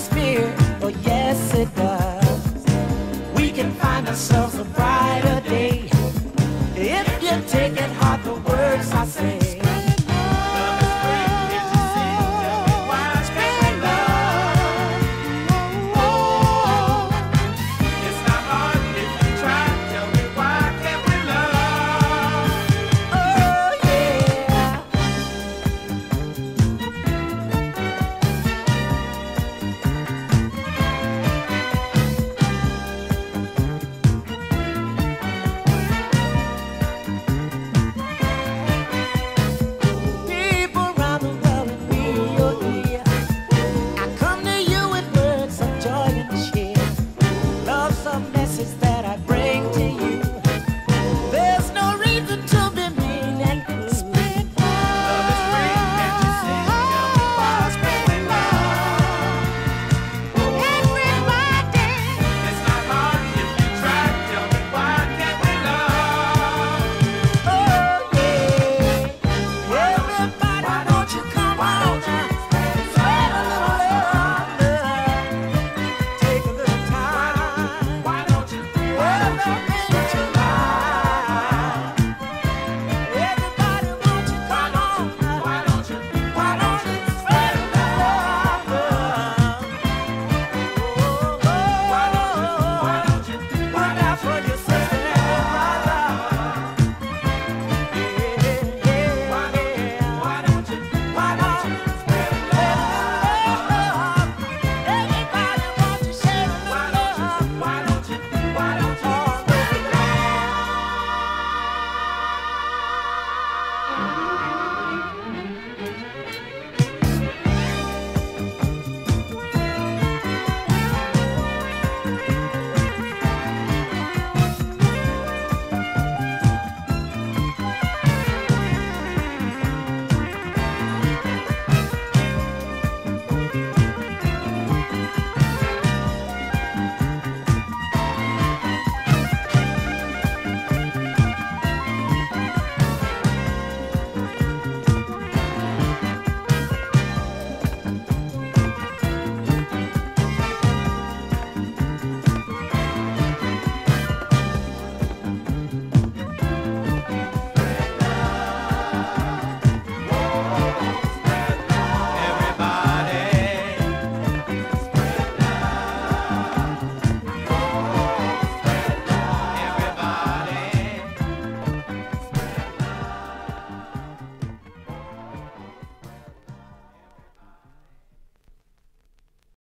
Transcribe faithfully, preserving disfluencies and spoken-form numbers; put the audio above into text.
Spirit, oh yes it does. We can find ourselves